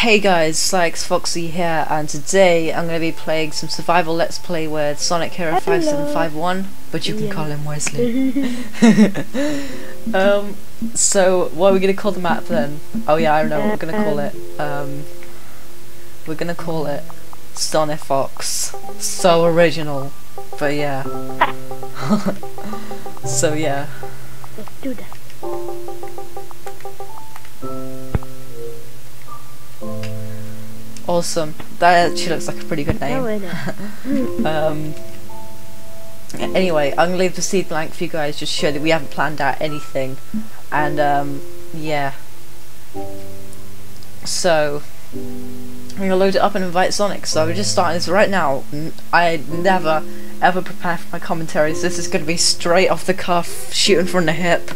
Hey guys, SlyFoxxy here, and today I'm going to be playing some survival let's play with Sonic Hero 5751, but you can call him Wesley. So what are we going to call the map then? Oh yeah, I don't know what we're going to call it. We're going to call it SoniFoxx. So original, but yeah. So yeah. Let's do that. Awesome. That actually looks like a pretty good name. Anyway, I'm gonna leave the seed blank for you guys, just show that we haven't planned out anything. And yeah. So I'm gonna load it up and invite Sonic. So we're just starting this right now. I never ever prepare for my commentaries. This is gonna be straight off the cuff, shooting from the hip,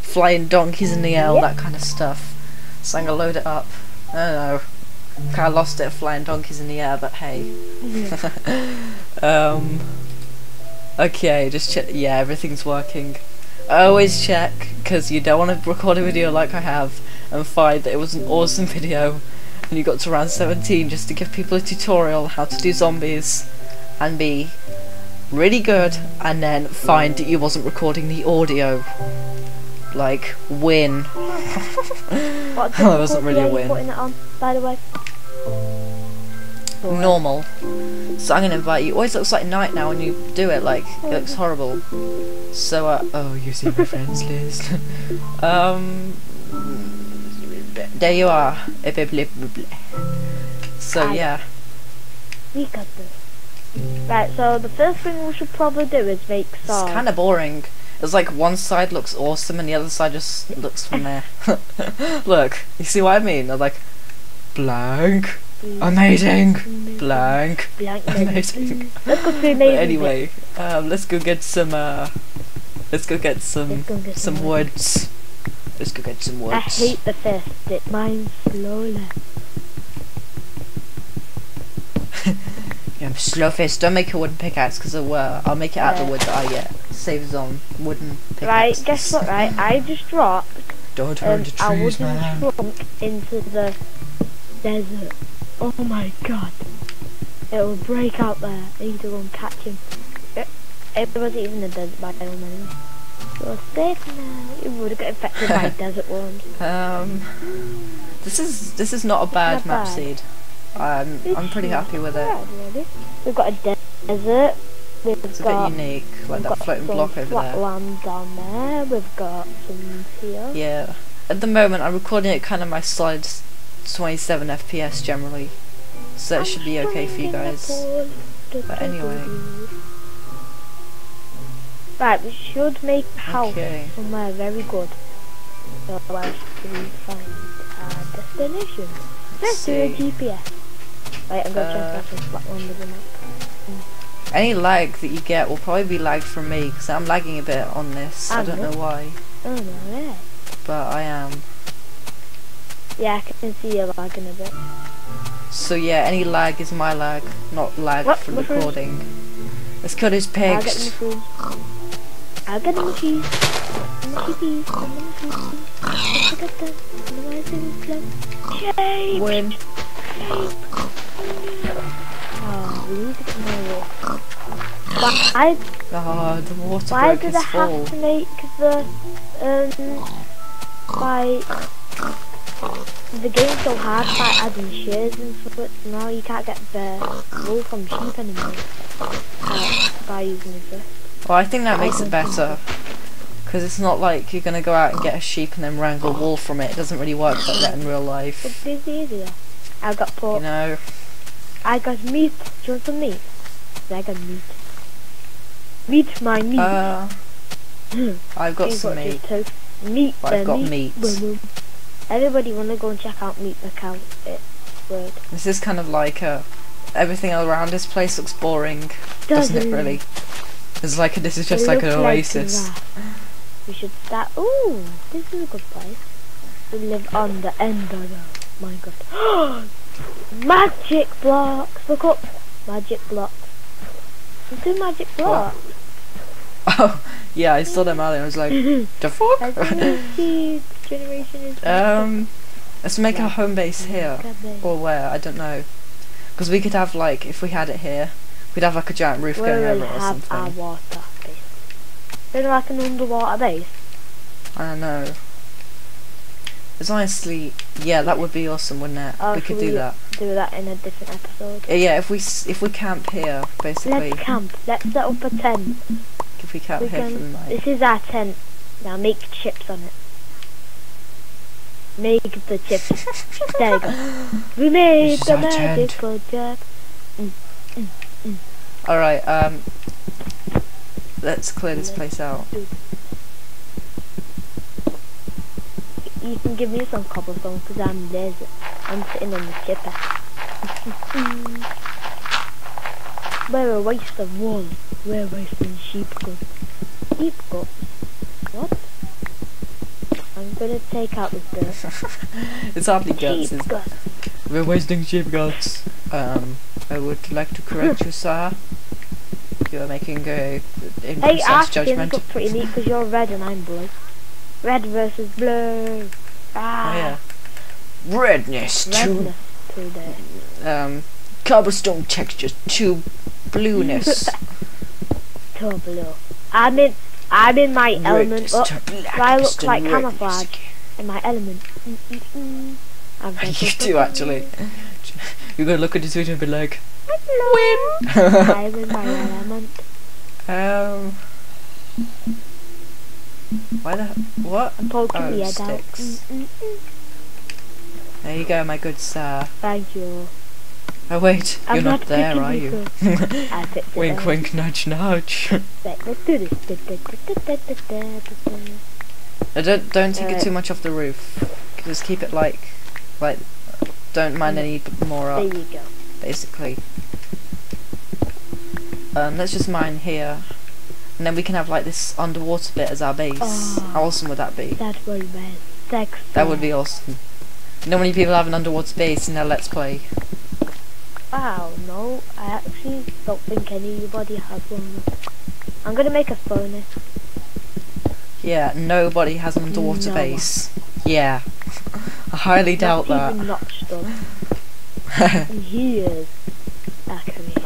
flying donkeys in the air, that kind of stuff. So I'm gonna load it up. I don't know. Kind of lost it, flying donkeys in the air, but hey. Okay, just check. Yeah, everything's working. I always check, because you don't want to record a video like I have and find that it was an awesome video and you got to round 17 just to give people a tutorial how to do zombies and be really good, and then find that you wasn't recording the audio. Like, win. Well, that wasn't really a win. Putting it on, by the way. Normal. So I'm gonna invite you. It always looks like night now when you do it. Like, it looks horrible. So, oh, you see my friends list. There you are. So yeah. We got this. Right. So the first thing we should probably do is make salt. It's kind of boring. It's like one side looks awesome and the other side just looks from there. Look, you see what I mean? I'm like, blank, amazing, blank, amazing. Let's go to amazing. But anyway, let's go get some. Let's go get some woods. Let's go get some woods. I hate the fist. It mines slowly. I'm slow fist. Don't make a wooden pickaxe, because I'll make it out of the wood that I get. Saves on wooden pickaxes. Right, guess what, right? I just dropped a wooden trunk into the desert. Oh my god. It will break out there. I need to go and catch him. It wasn't even a desert biome anyway. You're safe now. You would have got infected by desert worms. This is not a bad map seed. I'm pretty happy with it. We've got a desert. It's a bit unique, like that floating block over there. We've got land down there. We've got some here. Yeah. At the moment, I'm recording it kind of my solid 27 FPS generally, so it should be okay for you guys. But anyway. Right, we should make a house somewhere very good. So I should find our destination. Let's do a GPS. Right, I'm going to check out that one with the map. Any lag that you get will probably be lag from me, because I'm lagging a bit on this. I don't know why. Oh no way. But I am. Yeah, I can see you lagging a bit. So yeah, any lag is my lag, not lag from recording. Let's cut his pigs. I'll get them cheese. Win. Oh, we need to get more water. Why? Oh, the water. Why did I have to make the the game so hard by adding shears and stuff? Now you can't get the wool from sheep anymore by using the fist. Well, I think that makes it better, because it's not like you're gonna go out and get a sheep and then wrangle wool from it. It doesn't really work like that in real life. It's easier. I got pork. You know. I got meat. Do you want some meat? I got meat. Meat my meat. I've got some meat. Meat. I've got meat. Everybody wanna go and check out meat account. It word. This is kind of like a. Everything around this place looks boring, doesn't it? Really. It's like this is just like an oasis. We should start. Ooh, this is a good place. We live on the end of the Minecraft. Magic blocks! Look up! Magic blocks. There's two magic blocks. What? Oh, yeah, I saw them out there. I was like, the fuck? Generation is Let's make our home base here, or where, I don't know. Because we could have, like, if we had it here, we'd have like a giant roof going over it or something. Where have our water base? Is it like an underwater base? I don't know. It's honestly, yeah, that would be awesome, wouldn't it? Oh, we could do that. Do that in a different episode. Yeah, if we camp here, basically. Let's camp. Let's set up a tent. If we camp here for the night. This is our tent. Now make chips on it. Make the chips. There you go. We made the magical jet. All right. Let's clear this place out. You can give me some cobblestone because I'm lazy. I'm sitting on the chipper. We're a waste of wool. We're wasting sheep guts. Sheep guts? What? I'm gonna take out this dirt. It's hardly guts. Sheep guts. We're wasting sheep guts. I would like to correct you, sir. You're making a imprecise judgment. Hey, look pretty neat because you're red and I'm blue. Red versus blue. Ah. Oh, yeah. Redness to cobblestone texture to blueness. To blue. I'm in my redness element. Look, I look like camouflage again. In my element. You do actually. You're gonna look at this video and be like, "Win." I'm in my element. Why the what? Oh, sticks. There you go, my good sir. Thank you. Oh wait, you're not there, are you? Wink, wink, nudge, nudge. Don't take it too much off the roof. Just keep it like, don't mind any more up. There you go. Basically. Let's just mine here. And then we can have like this underwater bit as our base. Oh, how awesome would that be? That would be sexy. That would be awesome. You know, many people have an underwater base in their Let's Play. Wow, no, I actually don't think anybody has one. I'm gonna make a furnace. Yeah, nobody has an underwater base. Yeah, I highly doubt that. Even Notch does. He is that career.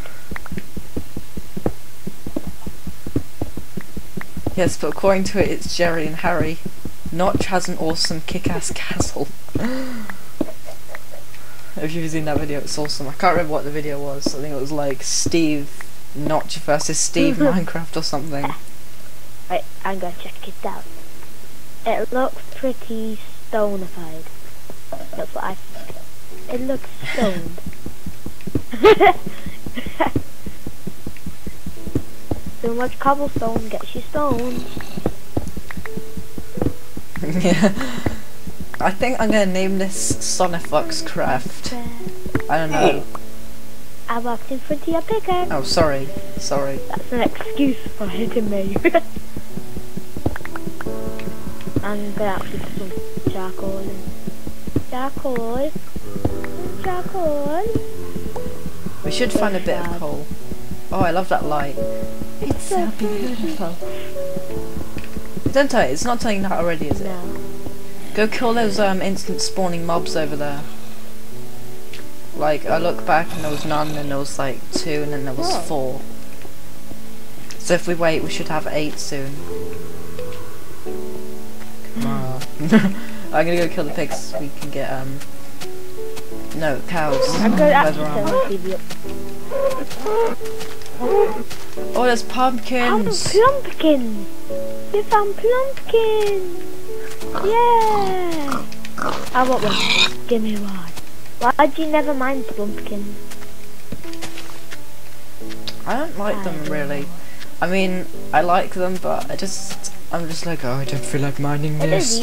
Yes, but according to it, it's Jerry and Harry. Notch has an awesome kick-ass castle. If you've seen that video, it's awesome. I can't remember what the video was. I think it was like Steve Notch versus Steve Minecraft or something. Right, I'm gonna check it out. It looks pretty stonified. That's what I think. It looks stoned. So much cobblestone gets you stoned. Yeah. I think I'm gonna name this SoniFoxx Craft. I don't know. I walked in front of your picker. Oh, sorry. Sorry. That's an excuse for hitting me. I'm gonna actually put some charcoal in. Charcoal. Charcoal. We should find a bit of coal. Oh, I love that light. It's so beautiful. Don't tell you, it's not telling that already, is it? No. Go kill those instant spawning mobs over there. Like, I look back and there was none, and there was like 2, and then there was 4. So if we wait, we should have 8 soon. Come on. I'm gonna go kill the pigs so we can get, no, cows. I'm going to Oh, there's pumpkins! Oh, pumpkins! You found pumpkins! Yeah! I want one. Give me one. Why'd you never mind pumpkins? I don't like them really. I mean, I like them, but I'm just like, oh, I don't feel like mining this.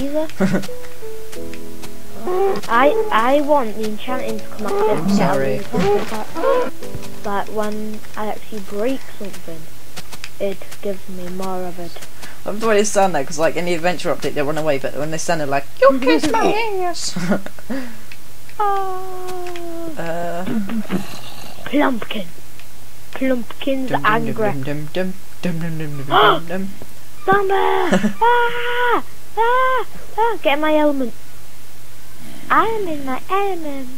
I want the enchanting to come out of the but when I actually break something, it gives me more of it. I love the way they sound there, because like in the adventure update they run away, but when they sound they're like, you kiss my ears! Plumpkin! Plumpkin's angry! Zombie! Ah! Ah! Ah! Get in my element! I'm in my element.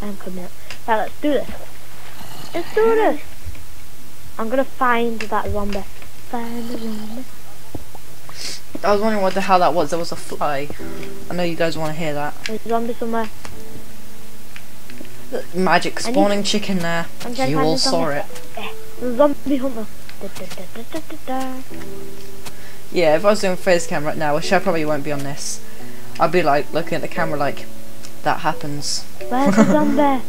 I'm coming up. Right, let's do this. Let's do this. I'm gonna find that zombie. Find the zombie. I was wondering what the hell that was. There was a fly. I know you guys want to hear that. There's a zombie somewhere. Magic spawning chicken there. You all saw it. Zombie hunter. Yeah, if I was doing face cam right now, which I probably won't be on this, I'd be like looking at the camera like, that happens. Where's the zombie?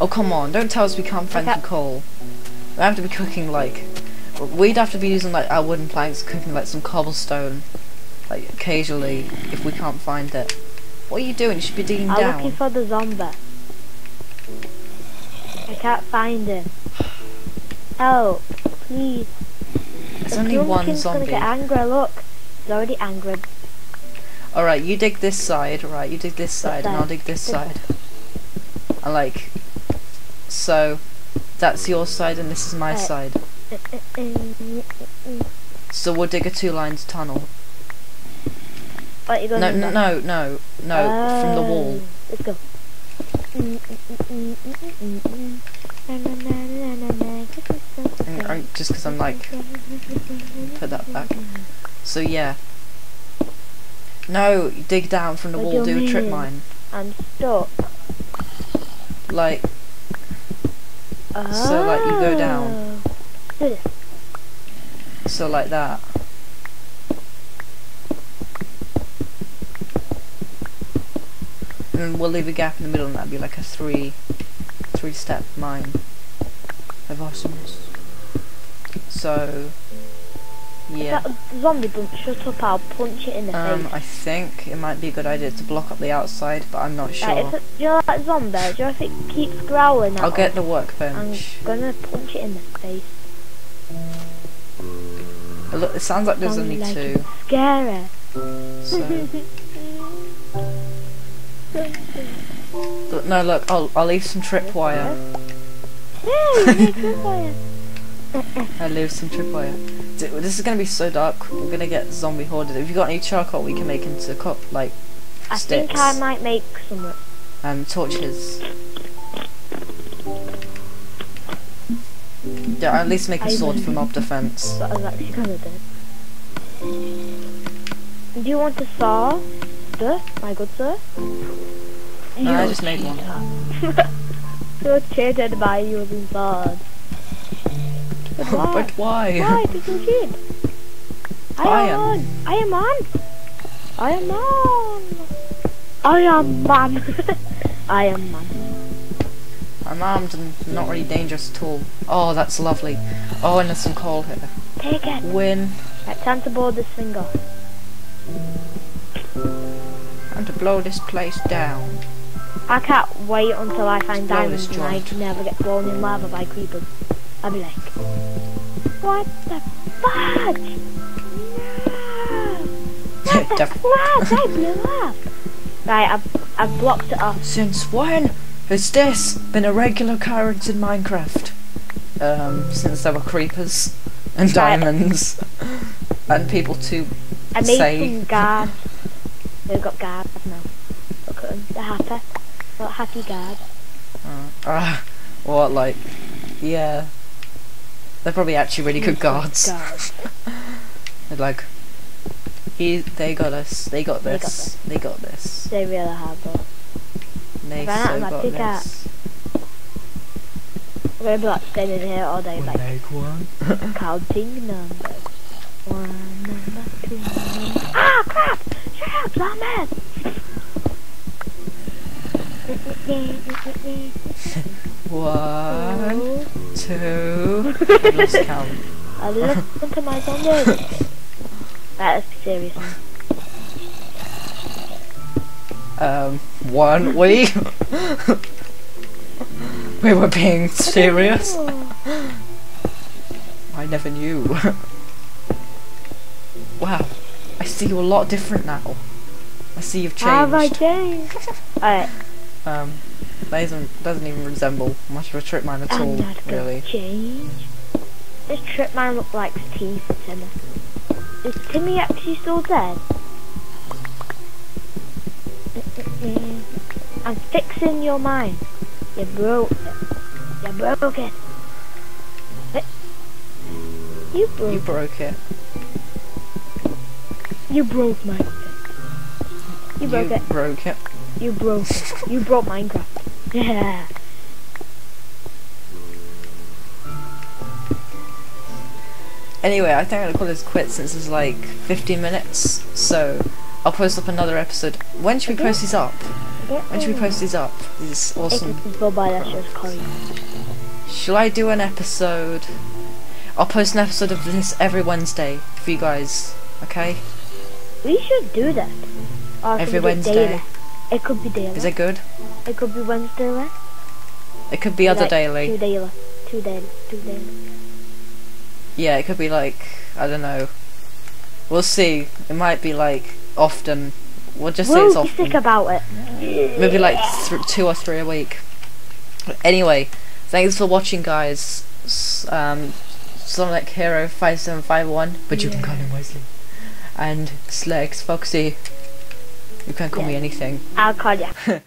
Oh come on! Don't tell us we can't find the coal. We have to be cooking like, we'd have to be using like our wooden planks, cooking like some cobblestone, like occasionally if we can't find it. What are you doing? You should be digging down. I'm looking for the zombie. I can't find him. Help, please. There's only one zombie. Gonna get angry. Look, he's already angry. All right, you dig this side. Right, you dig this side, and I'll dig this side. I like. So, that's your side, and this is my side. So we'll dig a two-lined tunnel. What, no, no, no, no, no, from the wall. Let's go. Just because I'm like, put that back. So yeah. No, dig down from the wall. Do a trip mine. I'm stuck. Like. So like you go down. So like that. And we'll leave a gap in the middle, and that'd be like a three-step mine of awesomeness. So yeah. That zombie bump, shut up, I'll punch it in the face. I think it might be a good idea to block up the outside, but I'm not sure. Right, do you know that zombie? Do you know if it keeps growling at I'll get the workbench. I'm gonna punch it in the face. Oh, look, it sounds like there's only like two. Scary. So. No, look, I'll leave some tripwire. I leave some tripwire. This is gonna be so dark. We're gonna get zombie hoarded. If you got any charcoal, we can make into like sticks. I think I might make some. Torches. Yeah, at least make a sword for mob defense. That's what I was actually gonna do. Do you want a saw? My good sir. No, I just made one. You're cheated by using swords. But why? Why did you cheat? I am man. I'm armed and not really dangerous at all. Oh, that's lovely. Oh, and there's some coal here. Take it. Win. Right, time to board this thing off. To blow this place down. I can't wait until I find diamonds and I can never get blown in lava by creepers. I'll be like, what the fuck? No! What the fuck? I blew up! Right, I've blocked it off. Since when has this been a regular occurrence in Minecraft? Since there were creepers and diamonds and people to I made some guards. They've got guards now. Look at them. They're happy. They're happy guards. What, like, yeah. They're probably actually really good guards. They're like, they got us, they got this, they got this. They really have though. They so got this. We're going to be like standing here all day like, counting numbers. One number, two number. Ah, crap! Shut up, man! One, two. I lost count. I looked into my zombie. That is serious. One week. We were being serious. I never knew. Wow, I see you a lot different now. I see you've changed. Have I changed? Alright. That doesn't even resemble much of a trip mine at all, really. Change. This trip mine looks like teeth to me. Is Timmy actually still dead? I'm fixing your mind. You broke it. You broke it. You broke. You broke it. You broke Minecraft. You broke it. Broke it. You broke it. You broke Minecraft. Yeah. Anyway, I think I'm gonna call this quits since it's like 15 minutes. So I'll post up another episode. When should we post these up? When should we post these up? These awesome. Shall I do an episode? I'll post an episode of this every Wednesday for you guys. Okay. We should do that. Every Wednesday. It could be daily. Is it good? It could be Wednesday. It could be other daily. Two daily. Yeah, it could be like, I don't know. We'll see. It might be like often. We'll just say it's often. We'll be sick about it. Maybe like 2 or 3 a week. But anyway, thanks for watching, guys. Sonic Hero 5751. But you can call him Wesley. And SlyFoxxy. You can't call me anything. I'll call you.